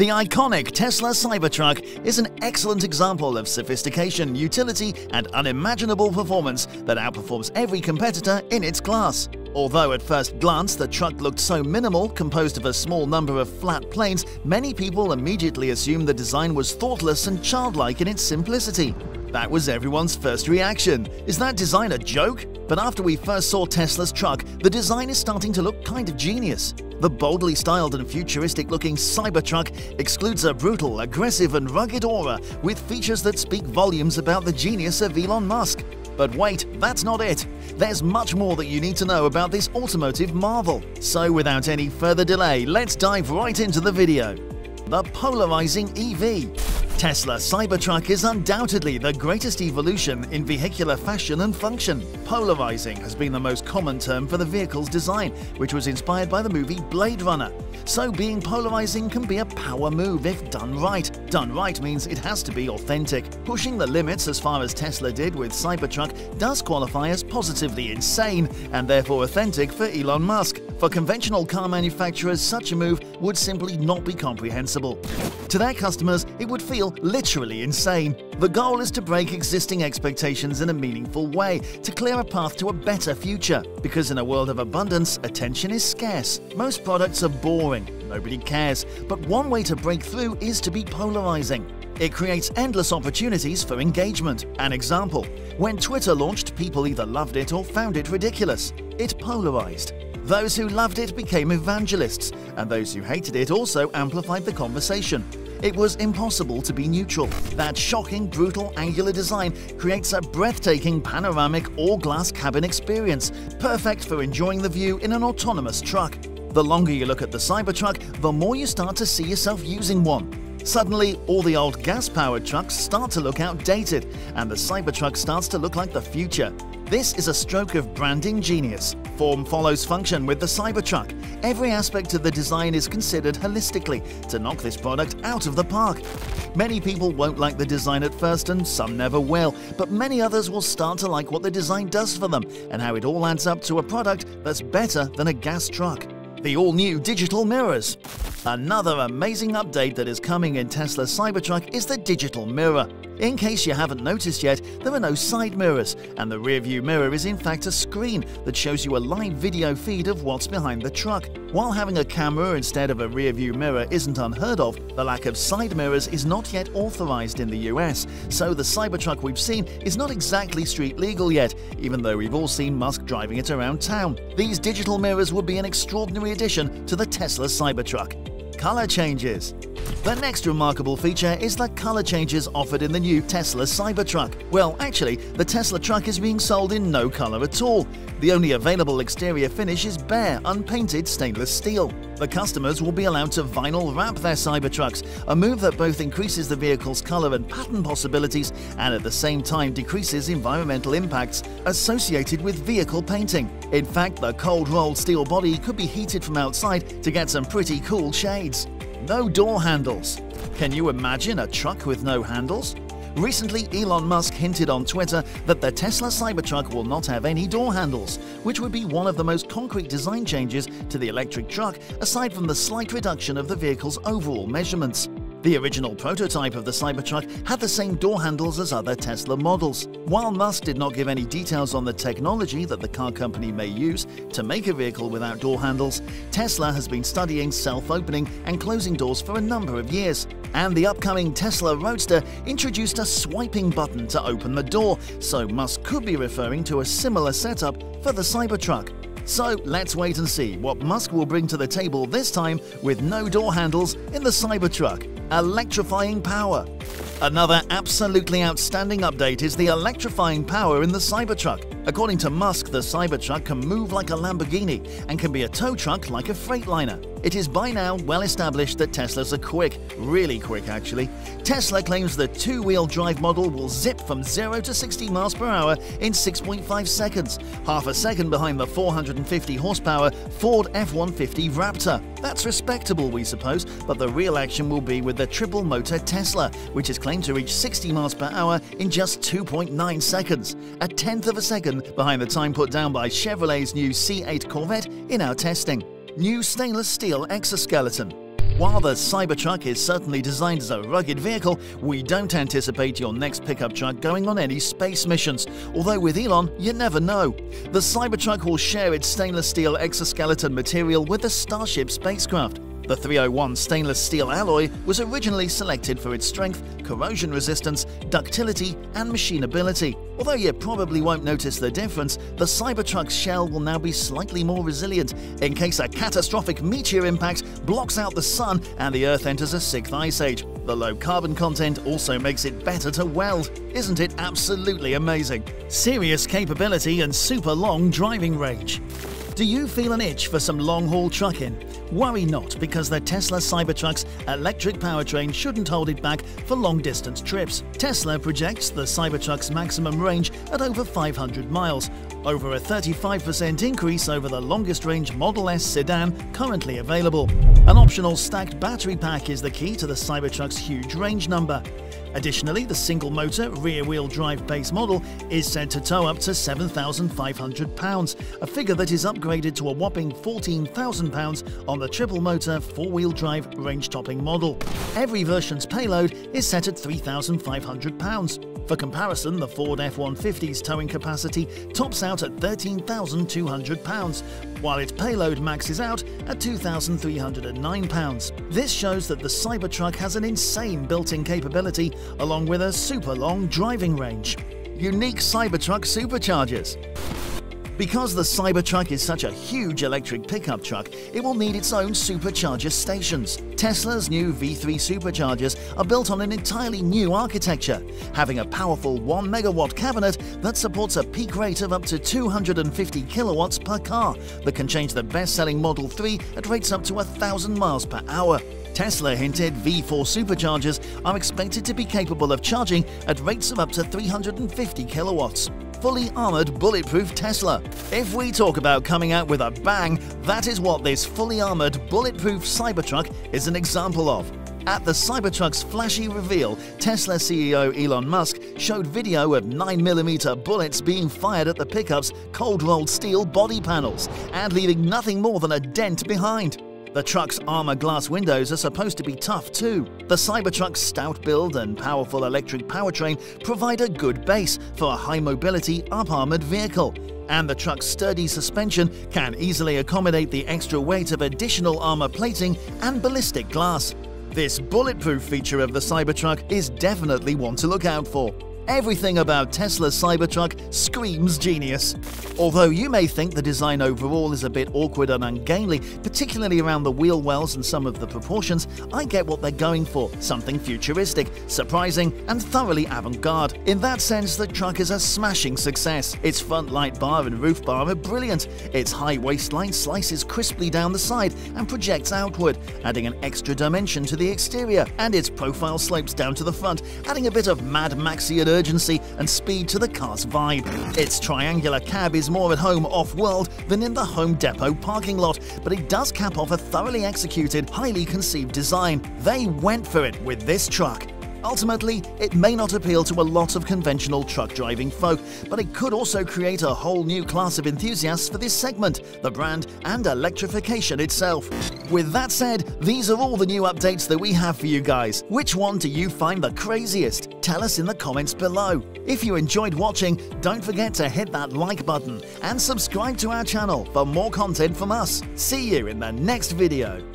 The iconic Tesla Cybertruck is an excellent example of sophistication, utility, and unimaginable performance that outperforms every competitor in its class. Although at first glance the truck looked so minimal, composed of a small number of flat planes, many people immediately assumed the design was thoughtless and childlike in its simplicity. That was everyone's first reaction. Is that design a joke? But after we first saw Tesla's truck, the design is starting to look kind of genius. The boldly styled and futuristic-looking Cybertruck exudes a brutal, aggressive, and rugged aura with features that speak volumes about the genius of Elon Musk. But wait, that's not it. There's much more that you need to know about this automotive marvel. So without any further delay, let's dive right into the video. The polarizing EV. Tesla Cybertruck is undoubtedly the greatest evolution in vehicular fashion and function. Polarizing has been the most common term for the vehicle's design, which was inspired by the movie Blade Runner. So being polarizing can be a power move if done right. Done right means it has to be authentic. Pushing the limits as far as Tesla did with Cybertruck does qualify as positively insane and therefore authentic for Elon Musk. For conventional car manufacturers, such a move would simply not be comprehensible. To their customers, it would feel literally insane. The goal is to break existing expectations in a meaningful way, to clear a path to a better future. Because in a world of abundance, attention is scarce. Most products are boring, nobody cares. But one way to break through is to be polarizing. It creates endless opportunities for engagement. An example, when Twitter launched, people either loved it or found it ridiculous. It polarized. Those who loved it became evangelists, and those who hated it also amplified the conversation. It was impossible to be neutral. That shocking, brutal, angular design creates a breathtaking panoramic all-glass cabin experience, perfect for enjoying the view in an autonomous truck. The longer you look at the Cybertruck, the more you start to see yourself using one. Suddenly, all the old gas-powered trucks start to look outdated, and the Cybertruck starts to look like the future. This is a stroke of branding genius. Form follows function with the Cybertruck. Every aspect of the design is considered holistically to knock this product out of the park. Many people won't like the design at first, and some never will, but many others will start to like what the design does for them and how it all adds up to a product that's better than a gas truck. The all-new digital mirrors. Another amazing update that is coming in Tesla Cybertruck is the digital mirror. In case you haven't noticed yet, there are no side mirrors, and the rearview mirror is in fact a screen that shows you a live video feed of what's behind the truck. While having a camera instead of a rearview mirror isn't unheard of, the lack of side mirrors is not yet authorized in the US, so the Cybertruck we've seen is not exactly street legal yet, even though we've all seen Musk driving it around town. These digital mirrors would be an extraordinary addition to the Tesla Cybertruck. Color changes. The next remarkable feature is the color changes offered in the new Tesla Cybertruck. Well, actually, the Tesla truck is being sold in no color at all. The only available exterior finish is bare, unpainted stainless steel. The customers will be allowed to vinyl wrap their Cybertrucks, a move that both increases the vehicle's color and pattern possibilities and at the same time decreases environmental impacts associated with vehicle painting. In fact, the cold-rolled steel body could be heated from outside to get some pretty cool shades. No door handles. Can you imagine a truck with no handles? Recently, Elon Musk hinted on Twitter that the Tesla Cybertruck will not have any door handles, which would be one of the most concrete design changes to the electric truck, aside from the slight reduction of the vehicle's overall measurements. The original prototype of the Cybertruck had the same door handles as other Tesla models. While Musk did not give any details on the technology that the car company may use to make a vehicle without door handles, Tesla has been studying self-opening and closing doors for a number of years. And the upcoming Tesla Roadster introduced a swiping button to open the door, so Musk could be referring to a similar setup for the Cybertruck. So let's wait and see what Musk will bring to the table this time with no door handles in the Cybertruck. Electrifying power. Another absolutely outstanding update is the electrifying power in the Cybertruck. According to Musk, the Cybertruck can move like a Lamborghini and can be a tow truck like a Freightliner. It is by now well established that Teslas are quick, really quick actually. Tesla claims the two-wheel drive model will zip from 0 to 60 miles per hour in 6.5 seconds, half a second behind the 450 horsepower Ford F-150 Raptor. That's respectable, we suppose, but the real action will be with the triple motor Tesla, which is claimed to reach 60 miles per hour in just 2.9 seconds, a tenth of a second behind the time put down by Chevrolet's new C8 Corvette in our testing. New stainless steel exoskeleton. While the Cybertruck is certainly designed as a rugged vehicle, we don't anticipate your next pickup truck going on any space missions, although with Elon, you never know. The Cybertruck will share its stainless steel exoskeleton material with the Starship spacecraft. The 301 stainless steel alloy was originally selected for its strength, corrosion resistance, ductility, and machinability. Although you probably won't notice the difference, the Cybertruck's shell will now be slightly more resilient in case a catastrophic meteor impact blocks out the sun and the Earth enters a sixth ice age. The low carbon content also makes it better to weld. Isn't it absolutely amazing? Serious capability and super long driving range. Do you feel an itch for some long-haul trucking? Worry not, because the Tesla Cybertruck's electric powertrain shouldn't hold it back for long-distance trips. Tesla projects the Cybertruck's maximum range at over 500 miles, over a 35% increase over the longest-range Model S sedan currently available. An optional stacked battery pack is the key to the Cybertruck's huge range number. Additionally, the single-motor, rear-wheel drive base model is said to tow up to 7,500 pounds, a figure that is upgraded to a whopping 14,000 pounds on the triple-motor, four-wheel drive range-topping model. Every version's payload is set at 3,500 pounds. For comparison, the Ford F-150's towing capacity tops out at 13,200 pounds, while its payload maxes out at 2,309 pounds. This shows that the Cybertruck has an insane built-in capability, along with a super long driving range. Unique Cybertruck superchargers. Because the Cybertruck is such a huge electric pickup truck, it will need its own supercharger stations. Tesla's new V3 superchargers are built on an entirely new architecture, having a powerful 1 megawatt cabinet that supports a peak rate of up to 250 kilowatts per car that can change the best-selling Model 3 at rates up to 1,000 miles per hour. Tesla hinted V4 superchargers are expected to be capable of charging at rates of up to 350 kilowatts. Fully armored, bulletproof Tesla. If we talk about coming out with a bang, that is what this fully armored, bulletproof Cybertruck is an example of. At the Cybertruck's flashy reveal, Tesla CEO Elon Musk showed video of 9mm bullets being fired at the pickup's cold-rolled steel body panels and leaving nothing more than a dent behind. The truck's armor glass windows are supposed to be tough too. The Cybertruck's stout build and powerful electric powertrain provide a good base for a high-mobility, up-armored vehicle. And the truck's sturdy suspension can easily accommodate the extra weight of additional armor plating and ballistic glass. This bulletproof feature of the Cybertruck is definitely one to look out for. Everything about Tesla's Cybertruck screams genius. Although you may think the design overall is a bit awkward and ungainly, particularly around the wheel wells and some of the proportions, I get what they're going for, something futuristic, surprising, and thoroughly avant-garde. In that sense, the truck is a smashing success. Its front light bar and roof bar are brilliant. Its high waistline slices crisply down the side and projects outward, adding an extra dimension to the exterior, and its profile slopes down to the front, adding a bit of Mad Max-y urgency and speed to the car's vibe. Its triangular cab is more at home off-world than in the Home Depot parking lot, but it does cap off a thoroughly executed, highly conceived design. They went for it with this truck. Ultimately, it may not appeal to a lot of conventional truck-driving folk, but it could also create a whole new class of enthusiasts for this segment, the brand, and electrification itself. With that said, these are all the new updates that we have for you guys. Which one do you find the craziest? Tell us in the comments below. If you enjoyed watching, don't forget to hit that like button and subscribe to our channel for more content from us. See you in the next video.